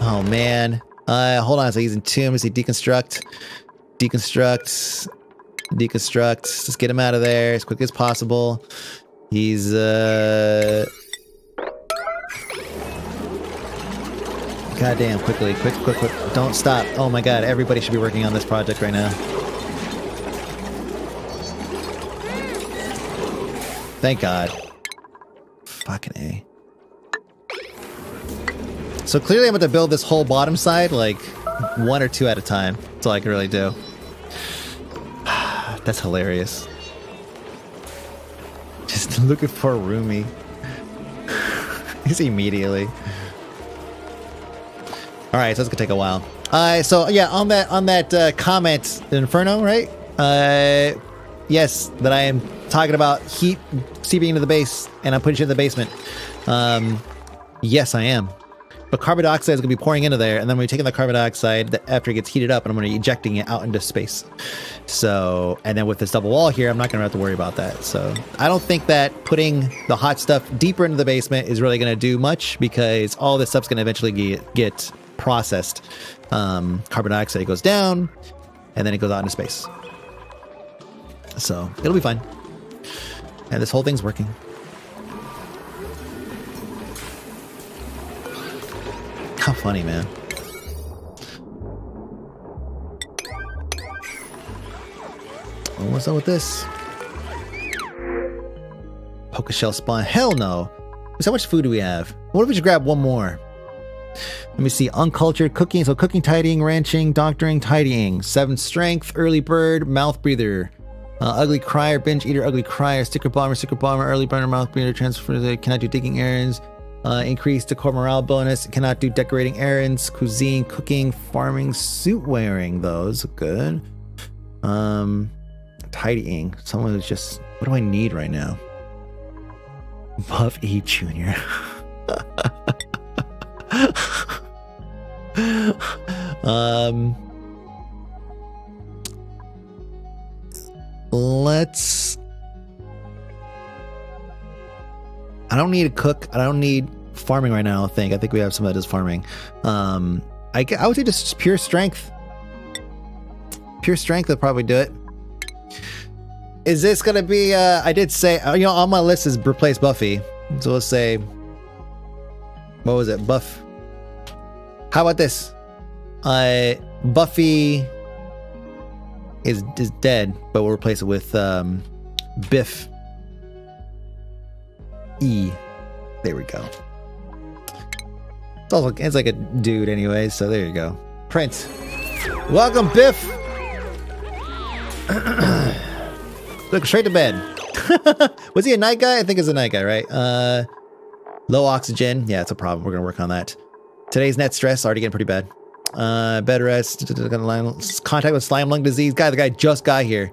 Oh man. Hold on. So he's in tomb. Is he deconstruct? Deconstruct. Deconstruct. Let's get him out of there as quick as possible. He's goddamn quickly. Quick. Don't stop. Oh my god, everybody should be working on this project right now. Thank god. Fucking A. So clearly I'm about to build this whole bottom side like one or two at a time. That's all I can really do. That's hilarious. Just looking for Rumi. He's immediately. Alright, so it's gonna take a while. So yeah, on that comment, Inferno, right? Yes, that I am talking about heat seeping into the base, and I'm putting shit in the basement. Yes, I am. But carbon dioxide is going to be pouring into there, and then we're taking the carbon dioxide after it gets heated up, and I'm going to be ejecting it out into space. So, and then with this double wall here, I'm not going to have to worry about that. So, I don't think that putting the hot stuff deeper into the basement is really going to do much, because all this stuff's going to eventually get processed. Carbon dioxide goes down, and then it goes out into space. So, it'll be fine. And this whole thing's working. How funny, man. Well, what's up with this? Poke shell spawn. Hell no. So how much food do we have? What if we just grab one more? Let me see. Uncultured cooking. So cooking, tidying, ranching, doctoring, tidying. 7 strength, early bird, mouth breather. Ugly crier, binge eater, ugly crier, sticker bomber, early burner, mouth breather, transfer, cannot do digging errands. Increase the core morale bonus. Cannot do decorating errands, cuisine, cooking, farming, suit wearing. Those good. Tidying. Someone who's just. What do I need right now? Buff E Junior. Let's. I don't need a cook. I don't need farming right now, I don't think. I think we have some that is farming. I would say just pure strength. Pure strength would probably do it. Is this going to be... I did say... You know, on my list is replace Buffy. So let's say... What was it? Buff. How about this? Buffy is dead, but we'll replace it with Biff. E. There we go. It's also, it's like a dude anyway, so there you go. Prince. Welcome, Biff! Look, straight to bed. Was he a night guy? I think it's a night guy, right? Low oxygen. Yeah, it's a problem. We're gonna work on that. Today's net stress already getting pretty bad. Bed rest. Contact with slime lung disease. Guy, the guy just got here.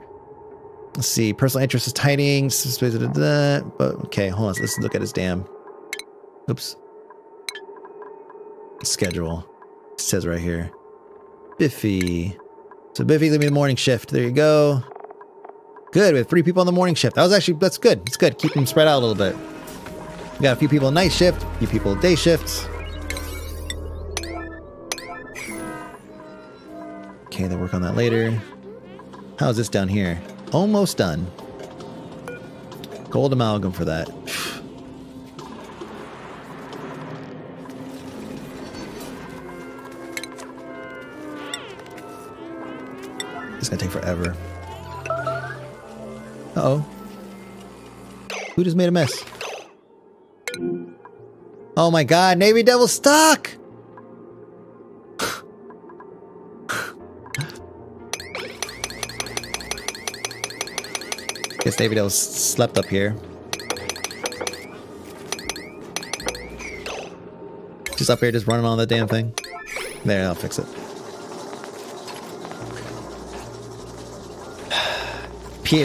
Let's see. Personal interest is tidying. Okay, hold on. So let's look at his damn. Oops. Schedule. It says right here. Biffy. So Biffy's gonna be the morning shift. There you go. Good. We have 3 people on the morning shift. That was actually, that's good. It's good. Keep them spread out a little bit. We got a few people on night shift, a few people on day shifts. Okay, they'll work on that later. How's this down here? Almost done. Gold amalgam for that. It's gonna take forever. Uh-oh. Who just made a mess? Oh my god, Navy Devil stock! Guess Navy Devil slept up here. Just up here, just running on the damn thing. There, I'll fix it. Pee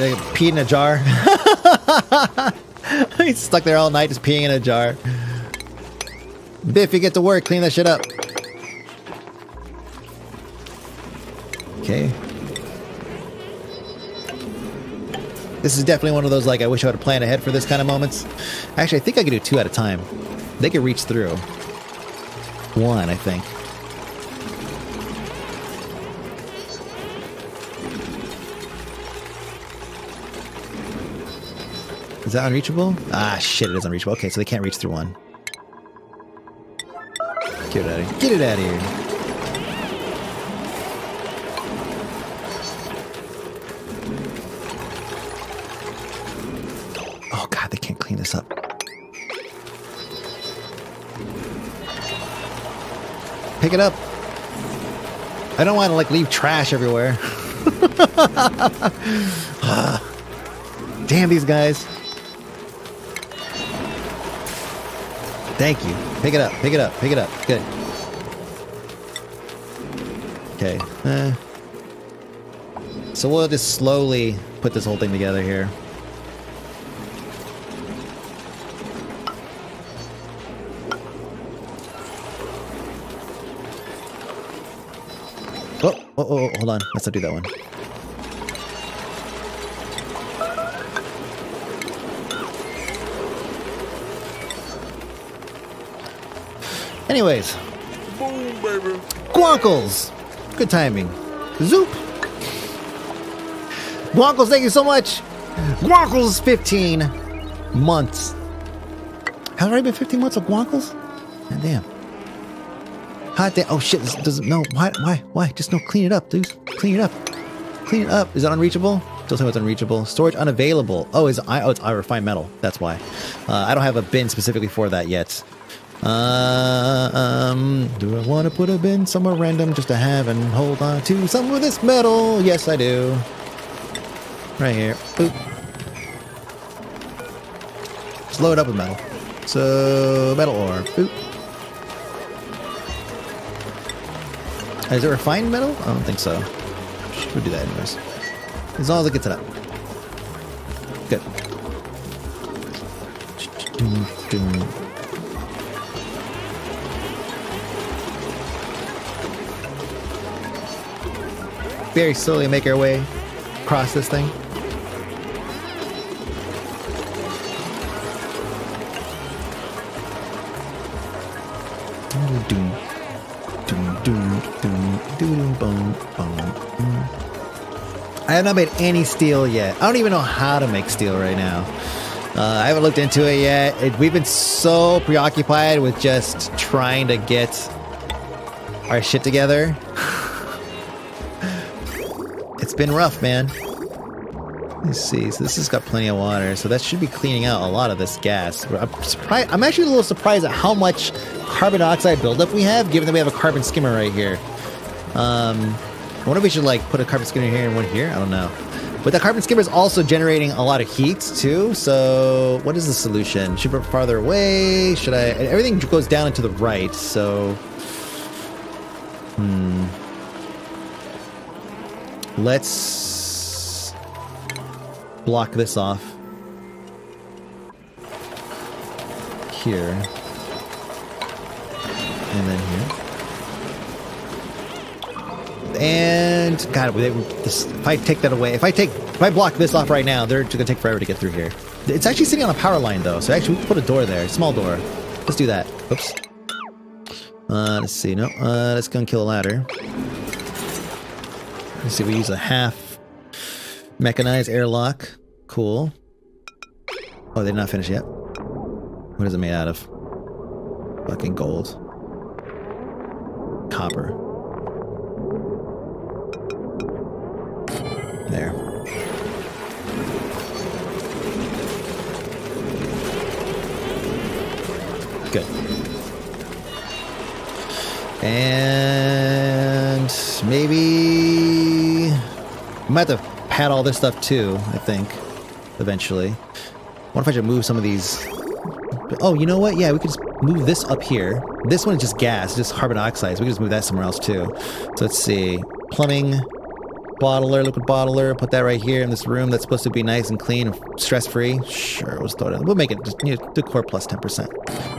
in a jar. He's stuck there all night just peeing in a jar. Biff, you get to work. Clean that shit up. Okay. This is definitely one of those, like, I wish I would have planned ahead for this kind of moments. Actually, I think I could do 2 at a time. They can reach through. One, I think. Is that unreachable? Ah, shit, it is unreachable. Okay, so they can't reach through one. Get it out of here. Get it out of here. Oh, God, they can't clean this up. Pick it up. I don't want to, like, leave trash everywhere. Damn these guys. Thank you. Pick it up. Pick it up. Pick it up. Good. Okay. So we'll just slowly put this whole thing together here. Oh, oh, oh, oh, hold on. Let's not do that one. Anyways, boom, baby. Guankles! Good timing. Zoop! Guankles, thank you so much! Guankles, 15 months. Has it already been 15 months of Guankles? God damn. Hot damn. Oh shit, this doesn't. No, why? Just no, clean it up, dude. Clean it up. Clean it up. Is that unreachable? Still saying it's unreachable. Storage unavailable. Oh, it's refined metal. That's why. I don't have a bin specifically for that yet. Do I want to put a bin somewhere random just to have and hold on to some of this metal? Yes, I do. Right here. Boop. Just load up with metal. So, metal ore. Boop. Is it refined metal? I don't think so. We'll do that anyways. As long as it gets it up. Good. Very slowly make our way across this thing. I have not made any steel yet. I don't even know how to make steel right now. I haven't looked into it yet. We've been so preoccupied with just trying to get our shit together. It's been rough, man. Let's see. So this has got plenty of water, so that should be cleaning out a lot of this gas. I'm actually a little surprised at how much carbon dioxide buildup we have, given that we have a carbon skimmer right here. I wonder if we should like put a carbon skimmer here and one here. I don't know. But the carbon skimmer is also generating a lot of heat too. So what is the solution? Should I put farther away? Should I? Everything goes down and to the right. So, let's block this off here, and then here, and God, if I take that away, if I block this off right now, they're gonna take forever to get through here. It's actually sitting on a power line though, so actually we can put a door there, a small door. Let's do that. Oops. Let's see. No. Let's go and kill a ladder. Let's see, we use a half mechanized airlock. Cool. Oh, they're not finished yet. What is it made out of? Fucking gold. Copper. There. Good. And maybe I might have to pad all this stuff too, I think, eventually. I wonder if I should move some of these. Oh, you know what? Yeah, we could just move this up here. This one is just gas, just carbon dioxide. So we can just move that somewhere else too. So let's see. Plumbing, bottler, liquid bottler. Put that right here in this room that's supposed to be nice and clean and stress-free. Sure, we'll throw it in. We'll make it just, you know, do core plus 10%.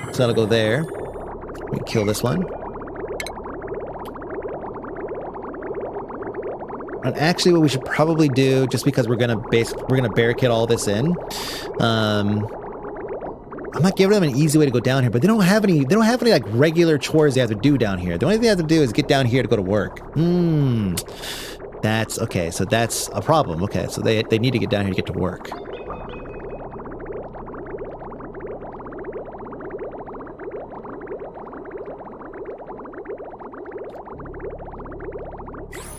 So that'll go there. We can kill this one. And actually, what we should probably do, just because we're gonna barricade all this in, I I'm not giving them an easy way to go down here, but they don't have any like regular chores they have to do down here. The only thing they have to do is get down here to go to work. Hmm. That's okay, so that's a problem. Okay, so they need to get down here to get to work.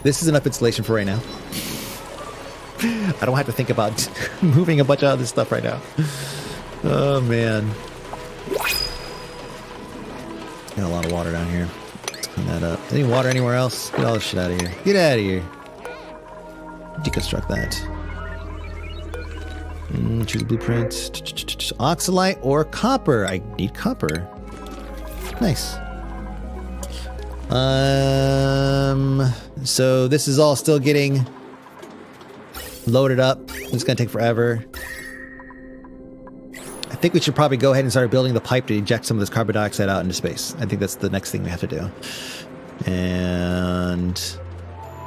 This is enough insulation for right now. I don't have to think about moving a bunch of other stuff right now. Oh, man. Got a lot of water down here. Let's clean that up. Any water anywhere else? Get all this shit out of here. Get out of here. Deconstruct that. Choose a blueprint. Oxalite or copper. I need copper. Nice. So this is all still getting loaded up. It's gonna take forever. I think we should probably go ahead and start building the pipe to eject some of this carbon dioxide out into space. I think that's the next thing we have to do. And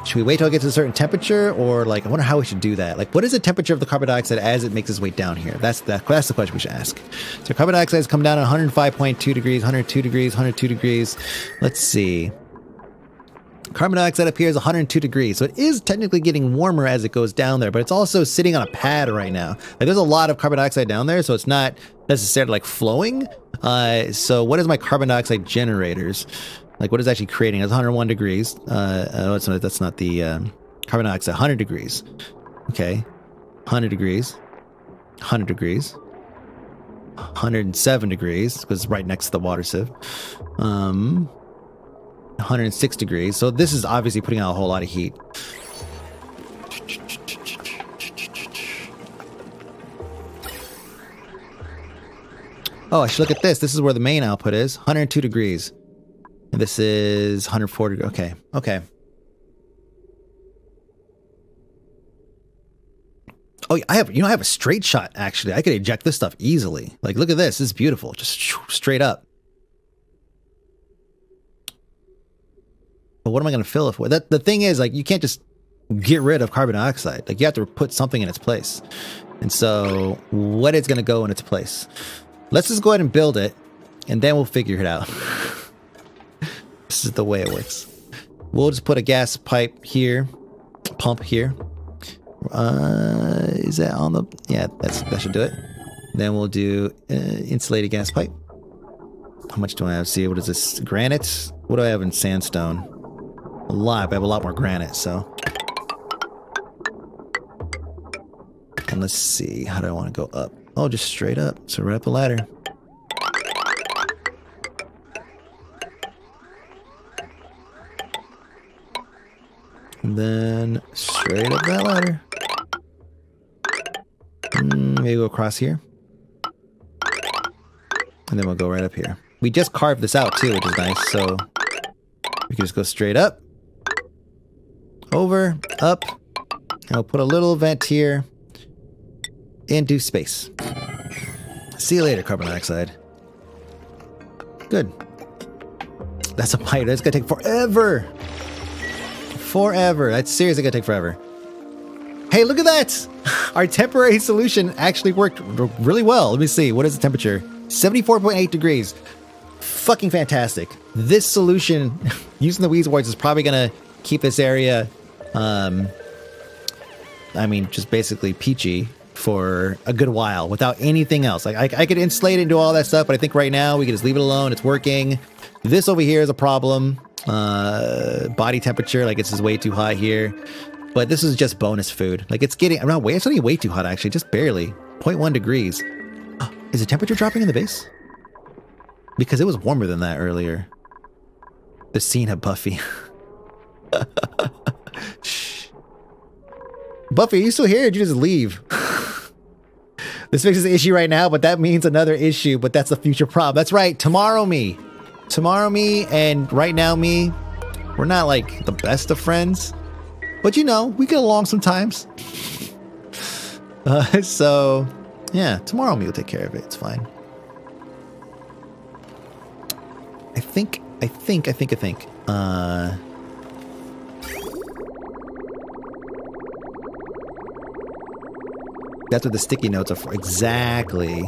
should we wait till it gets to a certain temperature, or like, I wonder how we should do that. Like, what is the temperature of the carbon dioxide as it makes its way down here? That's the question we should ask. So carbon dioxide has come down at 105.2 degrees, 102 degrees, 102 degrees. Let's see. Carbon dioxide up here is 102 degrees, so it is technically getting warmer as it goes down there, but it's also sitting on a pad right now. Like, there's a lot of carbon dioxide down there, so it's not necessarily like flowing. So what is my carbon dioxide generators? Like, what is actually creating? It's 101 degrees. That's not the carbon dioxide. 100 degrees. Okay. 100 degrees. 100 degrees. 107 degrees, because it's right next to the water sieve. 106 degrees. So this is obviously putting out a whole lot of heat. Oh, I should look at this. This is where the main output is. 102 degrees. And this is 104 degrees. Okay. Okay. Oh, I have a straight shot, actually. I could eject this stuff easily. Like, look at this. This is beautiful. Just straight up. But what am I going to fill it for? The thing is, like, you can't just get rid of carbon dioxide. Like, you have to put something in its place. And so, what is going to go in its place? Let's just go ahead and build it, and then we'll figure it out. This is the way it works. We'll just put a gas pipe here, pump here. Is that on the? Yeah, that should do it. Then we'll do insulated gas pipe. How much do I have? See, what is this? Granite? What do I have in sandstone? A lot, but I have a lot more granite, so. And let's see, how do I want to go up? Oh, just straight up, so right up the ladder. And then, straight up that ladder. Maybe go across here. And then we'll go right up here. We just carved this out too, which is nice, so we can just go straight up. Over, up, and I'll put a little vent here into space. See you later, carbon dioxide. Good. That's a pipe. That's gonna take forever. Forever. That's seriously gonna take forever. Hey, look at that! Our temporary solution actually worked really well. Let me see. What is the temperature? 74.8 degrees. Fucking fantastic. This solution, using the Weeds Wards, is probably gonna keep this area, I mean, just basically peachy for a good while without anything else. Like, I could insulate it and do all that stuff, but I think right now we can just leave it alone. It's working. This over here is a problem. Body temperature, like, it's just way too hot here. But this is just bonus food. Like, it's getting way too hot, actually. Just barely. 0.1 degrees. Is the temperature dropping in the base? Because it was warmer than that earlier. The scene of Buffy. Buffy, are you still here, or did you just leave? This fixes the issue right now, but that means another issue, but that's a future problem. That's right, tomorrow me. Tomorrow me and right now me, we're not like the best of friends, but you know, we get along sometimes. So, yeah, tomorrow me will take care of it. It's fine. I think. That's what the sticky notes are for. Exactly.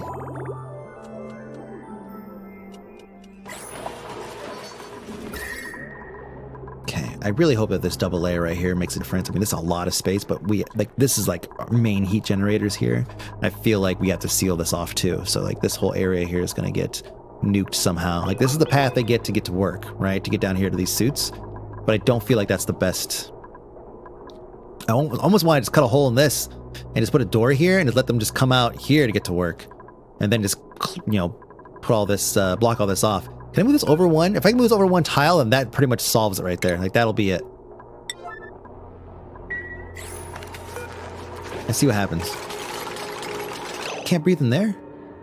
I really hope that this double layer right here makes a difference. I mean, this is a lot of space, but we like this is like our main heat generators here. I feel like we have to seal this off too. So like this whole area here is gonna get nuked somehow. Like this is the path they get to work, right? To get down here to these suits. But I don't feel like that's the best. I almost want to just cut a hole in this and just put a door here and just let them just come out here to get to work. And then just, you know, put all this, block all this off. Can I move this over one? If I can move this over one tile, then that pretty much solves it right there. Like, that'll be it. Let's see what happens. Can't breathe in there?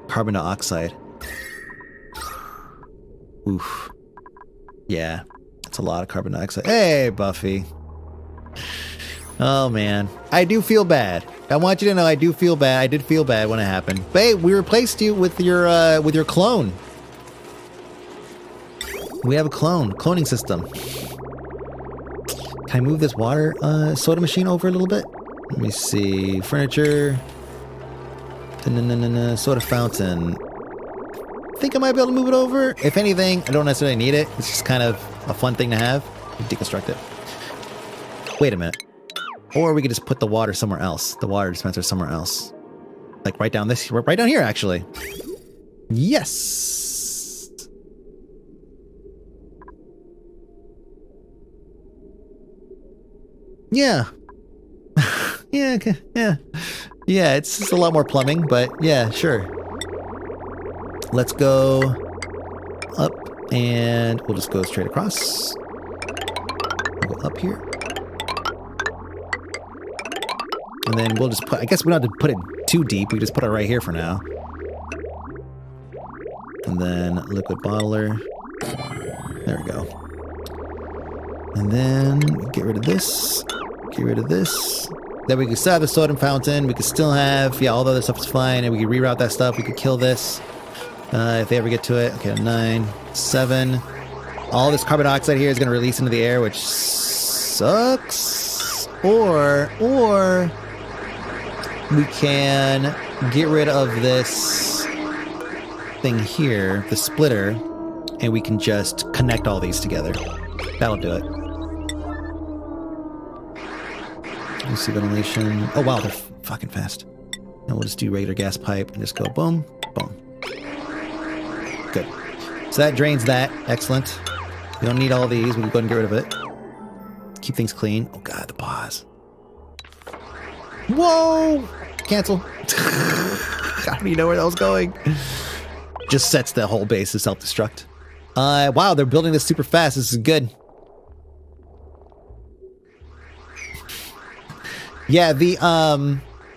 Carbon dioxide. Oof. Yeah. That's a lot of carbon dioxide. Hey, Buffy. Oh, man. I do feel bad. I want you to know I do feel bad. I did feel bad when it happened. But hey, we replaced you with your clone. We have a clone. Cloning system. Can I move this water soda machine over a little bit? Let me see. Furniture. Soda fountain. I think I might be able to move it over. If anything, I don't necessarily need it. It's just kind of a fun thing to have. Deconstruct it. Wait a minute. Or we could just put the water somewhere else. The water dispenser somewhere else. Like right down this, right down here actually. Yes! Yeah. Yeah, okay, yeah. Yeah, it's just a lot more plumbing, but yeah, sure. Let's go up and we'll just go straight across. We'll go up here. And then we'll just put, I guess we don't have to put it too deep. We just put it right here for now. And then liquid bottler. There we go. And then get rid of this. Get rid of this. Then we can still have the soda fountain. We could still have, yeah, all the other stuff is fine. And we can reroute that stuff. We could kill this. If they ever get to it. Okay, 9, 7. All this carbon dioxide here is going to release into the air, which sucks. Or... we can get rid of this thing here, the splitter, and we can just connect all these together. That'll do it. Let's see, ventilation. Oh wow, they're fucking fast. Now we'll just do regular gas pipe and just go boom, boom. Good. So that drains that. Excellent. We don't need all these. We can go ahead and get rid of it. Keep things clean. Oh god, the pause. Whoa! Cancel. I don't even know where that was going. Just sets the whole base to self-destruct. Wow, they're building this super fast. This is good. Yeah, the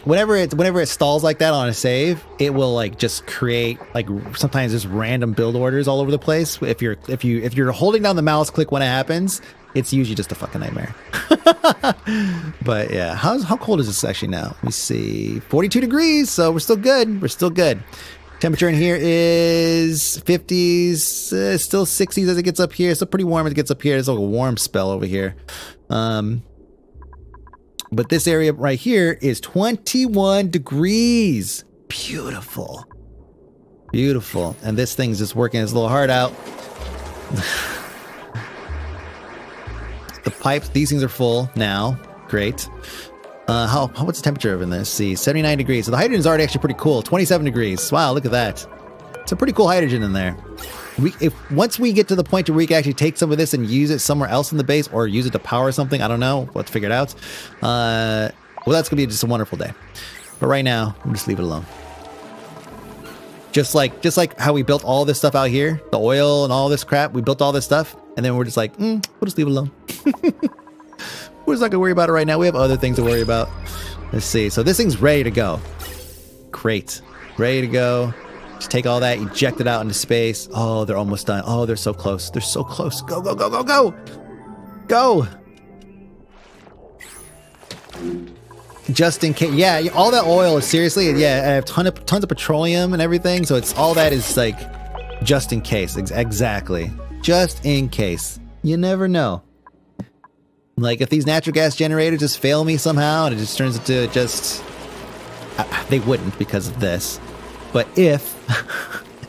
whenever it stalls like that on a save, it will like just create like sometimes just random build orders all over the place. If you're holding down the mouse click when it happens, it's usually just a fucking nightmare. But yeah, how cold is this actually now? Let me see, 42 degrees, so we're still good. We're still good. Temperature in here is 50s, still 60s as it gets up here. It's still pretty warm as it gets up here. There's like a warm spell over here. But this area right here is 21 degrees. Beautiful. Beautiful. And this thing's just working its little heart out. The pipes, these things are full now. Great. What's the temperature over in this? See, 79 degrees. So the hydrogen's already actually pretty cool. 27 degrees. Wow, look at that. It's a pretty cool hydrogen in there. Once we get to the point where we can actually take some of this and use it somewhere else in the base or use it to power something, I don't know. Let's figure it out. Well, that's gonna be just a wonderful day. But right now, we'll just leave it alone. Just like how we built all this stuff out here, the oil and all this crap, we built all this stuff, and then we're just like, we'll just leave it alone. We're just not gonna worry about it right now. We have other things to worry about. Let's see. So this thing's ready to go. Great. Ready to go. Just take all that, eject it out into space. Oh, they're almost done. Oh, they're so close. They're so close. Go, go, go, go, go! Go! Just in case, yeah, all that oil is seriously, yeah, I have tons of petroleum and everything, so it's all that is like, just in case, exactly. Just in case. You never know. Like, if these natural gas generators just fail me somehow, and it just turns into just... they wouldn't because of this. But if,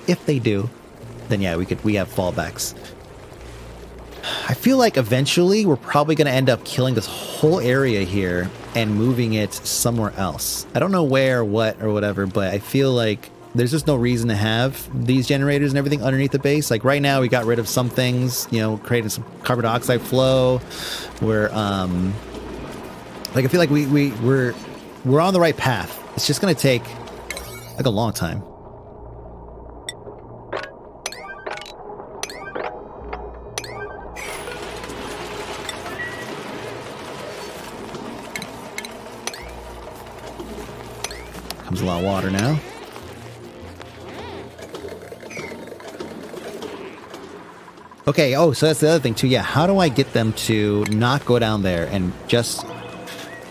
if they do, then yeah, we have fallbacks. I feel like eventually we're probably going to end up killing this whole area here and moving it somewhere else. I don't know where, what, or whatever, but I feel like there's just no reason to have these generators and everything underneath the base. Like right now, we got rid of some things, you know, creating some carbon dioxide flow. We're, like, I feel like we're on the right path. It's just going to take, like, a long time. Comes a lot of water now. Okay, oh, so that's the other thing too. Yeah, how do I get them to not go down there and just...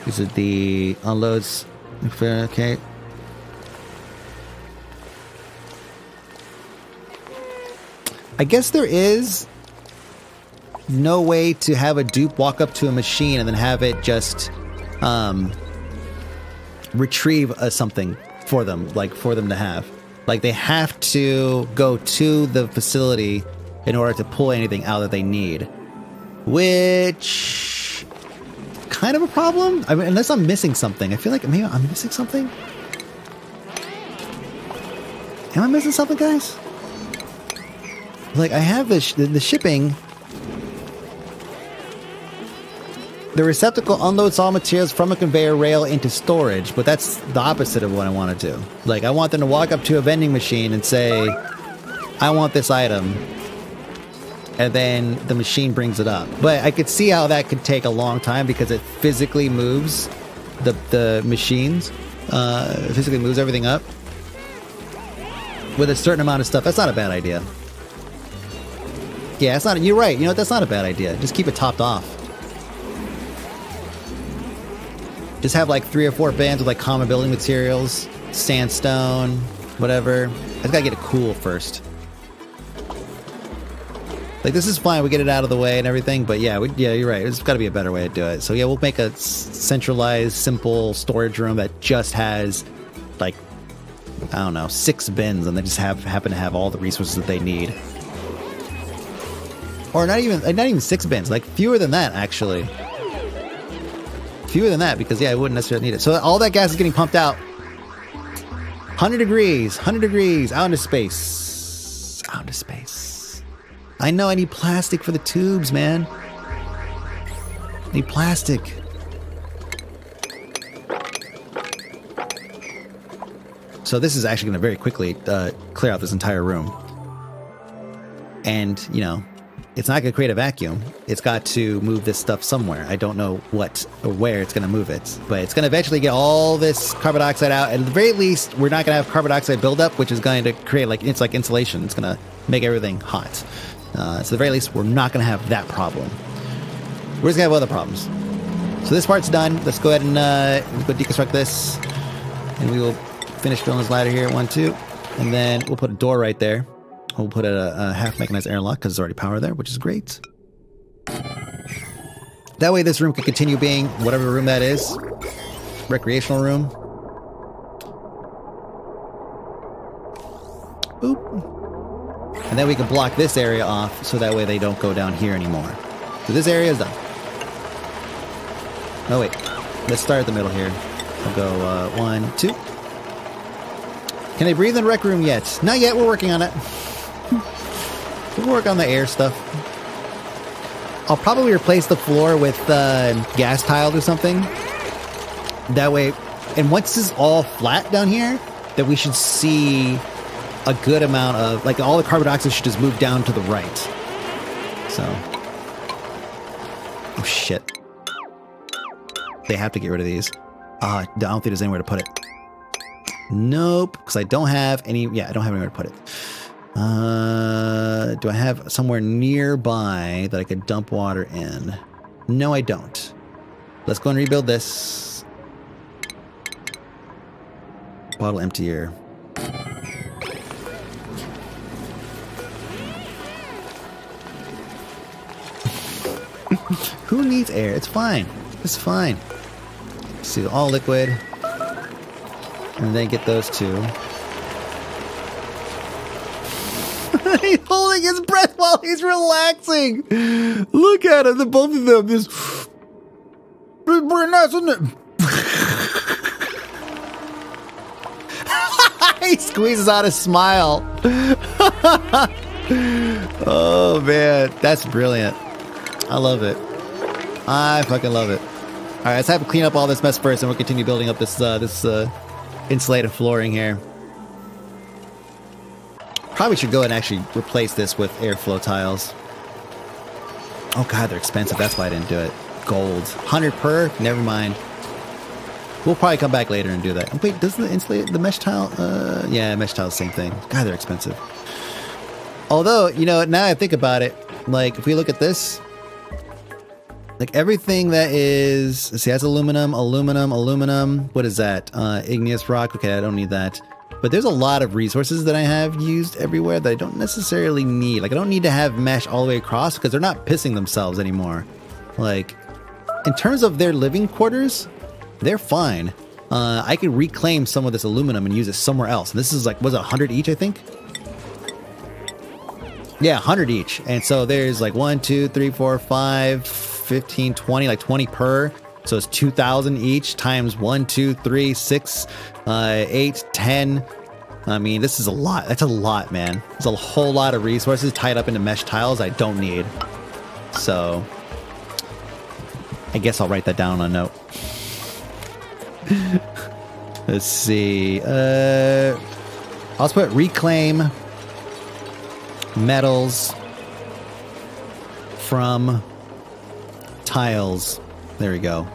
Is it the unloads? Okay. I guess there is no way to have a dupe walk up to a machine and then have it just retrieve something for them, like for them to have. Like they have to go to the facility in order to pull anything out that they need, which kind of a problem. I mean, unless I'm missing something. I feel like maybe I'm missing something. Am I missing something, guys? Like I have the shipping. The receptacle unloads all materials from a conveyor rail into storage, but that's the opposite of what I want to do. Like I want them to walk up to a vending machine and say, I want this item. And then the machine brings it up. But I could see how that could take a long time because it physically moves the machines, physically moves everything up with a certain amount of stuff. That's not a bad idea. Yeah, that's not, you're right. You know what? That's not a bad idea. Just keep it topped off. Just have like 3 or 4 bands with like common building materials, sandstone, whatever. I just gotta get it cool first. Like, this is fine, we get it out of the way and everything, but yeah, yeah, you're right, there's gotta be a better way to do it. So yeah, we'll make a centralized, simple storage room that just has, like, I don't know, 6 bins, and they just happen to have all the resources that they need. Or not even 6 bins, like, fewer than that, actually. Fewer than that, because yeah, I wouldn't necessarily need it. So all that gas is getting pumped out. 100 degrees, 100 degrees, out into space. Out into space. I know I need plastic for the tubes, man. I need plastic. So this is actually going to very quickly clear out this entire room. And, you know, it's not going to create a vacuum. It's got to move this stuff somewhere. I don't know what or where it's going to move it. But it's going to eventually get all this carbon dioxide out. At the very least, we're not going to have carbon dioxide buildup, which is going to create, like, it's like insulation. It's going to make everything hot. So at the very least, we're not going to have that problem. We're just going to have other problems. So this part's done. Let's go ahead and go deconstruct this. And we will finish drilling this ladder here. 1, 2. And then we'll put a door right there. We'll put a half-mechanized airlock because there's already power there, which is great. That way this room can continue being whatever room that is. Recreational room. Boop. And then we can block this area off so that way they don't go down here anymore. So this area is done. No, wait. Let's start at the middle here. I'll go 1, 2. Can they breathe in the rec room yet? Not yet, we're working on it. We'll work on the air stuff. I'll probably replace the floor with gas tiled or something. That way, and once this is all flat down here, then we should see a good amount of, like, all the carbon dioxide should just move down to the right. So. Oh shit. They have to get rid of these. I don't think there's anywhere to put it. Nope, because I don't have any, yeah, I don't have anywhere to put it. Do I have somewhere nearby that I could dump water in? No, I don't. Let's go and rebuild this. Bottle emptier. Who needs air? It's fine. It's fine. Let's see, all liquid. And then get those two. Holy holding his breath while he's relaxing. Look at him, the both of them just... It's pretty nice, isn't it? He squeezes out a smile. Oh, man. That's brilliant. I love it. I fucking love it. All right, let's have to clean up all this mess first, and we'll continue building up this, insulated flooring here. Probably should go and actually replace this with airflow tiles. Oh god, they're expensive. That's why I didn't do it. Gold. 100 per? Never mind. We'll probably come back later and do that. Wait, doesn't the insulated, the mesh tile? Yeah, mesh tile's same thing. God, they're expensive. Although, you know, now I think about it, like, if we look at this, like, everything that is... Let's see, that's aluminum, aluminum, aluminum. What is that? Igneous rock. Okay, I don't need that. But there's a lot of resources that I have used everywhere that I don't necessarily need. Like, I don't need to have mesh all the way across because they're not pissing themselves anymore. Like, in terms of their living quarters, they're fine. I could reclaim some of this aluminum and use it somewhere else. And this is like, was it 100 each, I think? Yeah, 100 each. And so there's like 1, 2, 3, 4, 5, 15, 20, like 20 per. So it's 2,000 each times 1, 2, 3, 6, 8, 10. I mean, this is a lot. That's a lot, man. It's a whole lot of resources tied up into mesh tiles I don't need. So I guess I'll write that down on a note. Let's see. I'll put reclaim metals from tiles. There we go.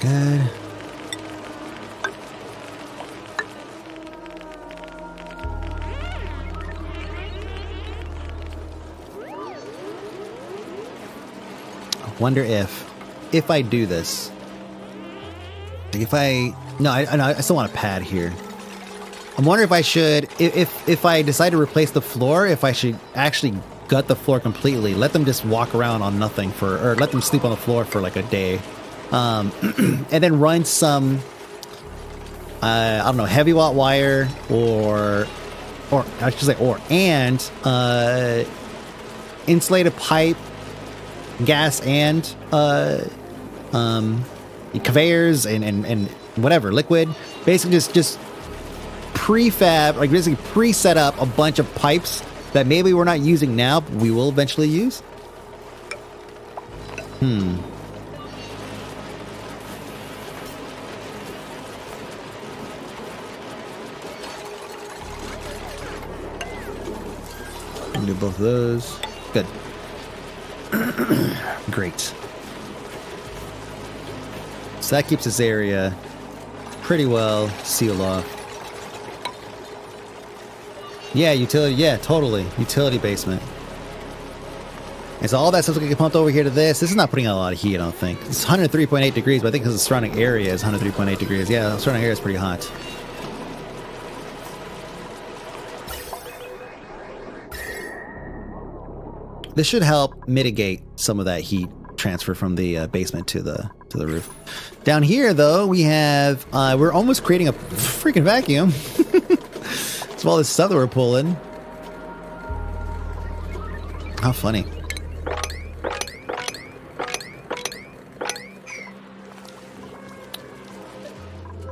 Good. I wonder if I do this, like if I, no, I still want a pad here. I'm wondering if I should, if I decide to replace the floor, if I should actually gut the floor completely. Let them just walk around on nothing for, or let them sleep on the floor for like a day. And then run some, I don't know, heavy watt wire or I should say, and insulated pipe, gas and, conveyors and whatever, liquid. Basically just prefab, like basically pre-set up a bunch of pipes that maybe we're not using now, but we will eventually use? Hmm. We'll do both of those. Good. Great. So that keeps this area pretty well sealed off. Yeah, utility. Yeah, totally. Utility basement. And so all that stuff's gonna get pumped over here to this. This is not putting out a lot of heat, I don't think. It's 103.8 degrees, but I think because the surrounding area is 103.8 degrees. Yeah, the surrounding area is pretty hot. This should help mitigate some of that heat transfer from the basement to the roof. Down here, though, we have we're almost creating a freaking vacuum. Of all this stuff that we're pulling. How funny.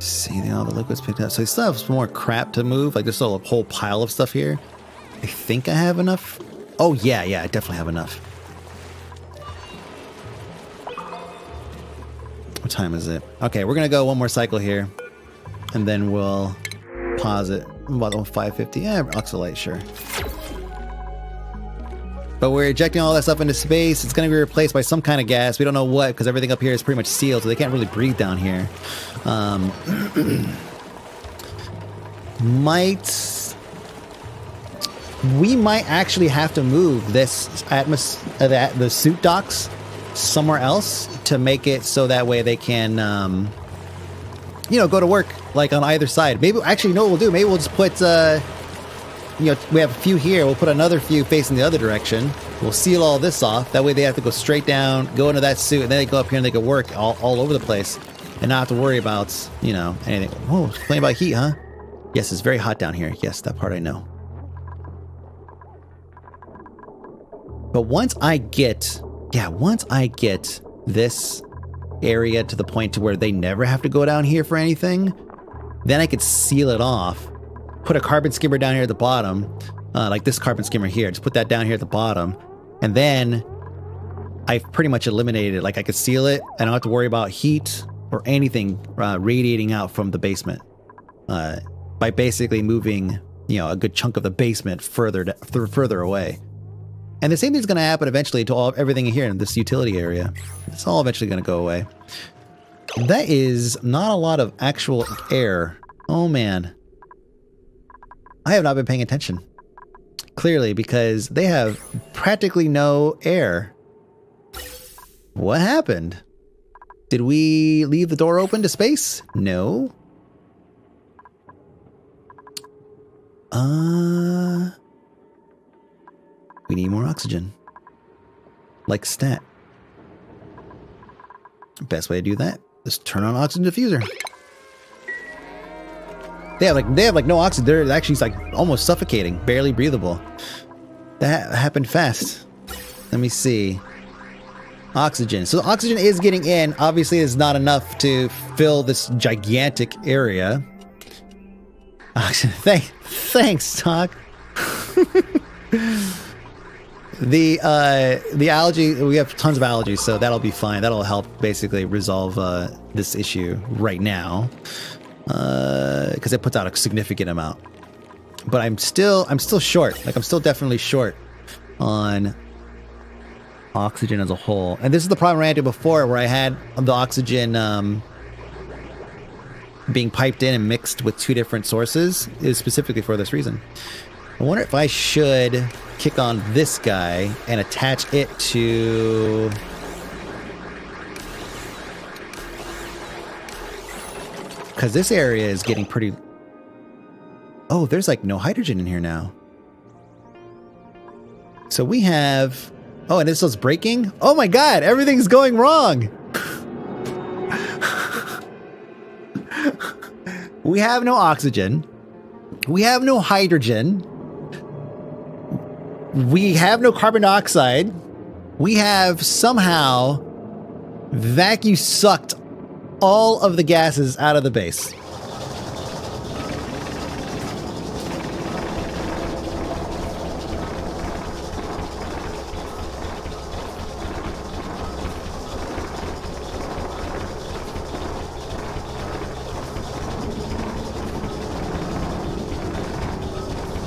See, all the liquids picked up. So we still have some more crap to move. Like, there's still a whole pile of stuff here. I think I have enough. Oh, yeah, yeah, I definitely have enough. What time is it? Okay, we're gonna go one more cycle here. And then we'll pause it. About 550. Yeah, oxalate, sure. But we're ejecting all that stuff into space. It's going to be replaced by some kind of gas. We don't know what, because everything up here is pretty much sealed, so they can't really breathe down here. We might actually have to move this the suit docks somewhere else to make it so that way they can, you know, go to work. Like on either side. Maybe, actually, you know what we'll do? Maybe we'll just put, you know, we have a few here. We'll put another few facing the other direction. We'll seal all this off. That way they have to go straight down, go into that suit, and then they go up here and they can work all over the place and not have to worry about, you know, anything. Whoa, it's playing about heat, huh? Yes, it's very hot down here. Yes, that part I know. But once I get, yeah, once I get this area to the point to where they never have to go down here for anything, then I could seal it off, put a carbon skimmer down here at the bottom, like this carbon skimmer here, just put that down here at the bottom, and then I've pretty much eliminated it. Like, I could seal it, I don't have to worry about heat or anything radiating out from the basement by basically moving, you know, a good chunk of the basement further away. And the same thing's going to happen eventually to all everything here in this utility area. It's all eventually going to go away. That is not a lot of actual air. Oh man, I have not been paying attention. Clearly, because they have practically no air. What happened? Did we leave the door open to space? No. We need more oxygen. Like stat. Best way to do that is turn on oxygen diffuser. They have like no oxygen. They're actually like almost suffocating, barely breathable. That happened fast. Let me see. Oxygen. So oxygen is getting in. Obviously, it's not enough to fill this gigantic area. Oxygen. Thanks, Doc. The algae, we have tons of algae, so that'll be fine. That'll help basically resolve this issue right now, because it puts out a significant amount. But I'm still short. Like, I'm still definitely short on oxygen as a whole. And this is the problem I ran into before, where I had the oxygen being piped in and mixed with two different sources, is specifically for this reason. I wonder if I should kick on this guy and attach it to... because this area is getting pretty... oh, there's like no hydrogen in here now. So we have... oh, and this one's breaking? Oh my god, everything's going wrong! We have no oxygen. We have no hydrogen. We have no carbon dioxide. We have somehow vacuum sucked all of the gases out of the base.